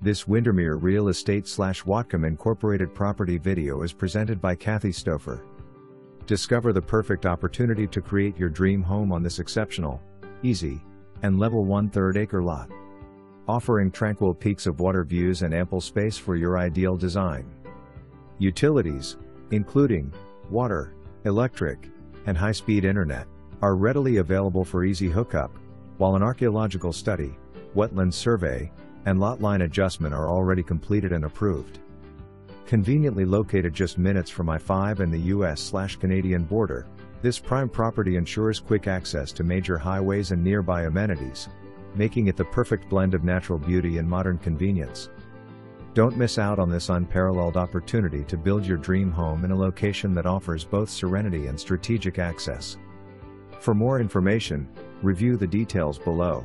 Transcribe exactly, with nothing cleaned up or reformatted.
This Windermere Real Estate slash Whatcom Incorporated property video is presented by Kathy Stauffer. Discover the perfect opportunity to create your dream home on this exceptional, easy, and level one-third acre lot, offering tranquil peaks of water views and ample space for your ideal design. Utilities, including water, electric, and high-speed internet, are readily available for easy hookup, while an archaeological study, wetland survey, and lot line adjustment are already completed and approved. Conveniently located just minutes from I five and the U S slash Canadian border, this prime property ensures quick access to major highways and nearby amenities, making it the perfect blend of natural beauty and modern convenience. Don't miss out on this unparalleled opportunity to build your dream home in a location that offers both serenity and strategic access. For more information, review the details below.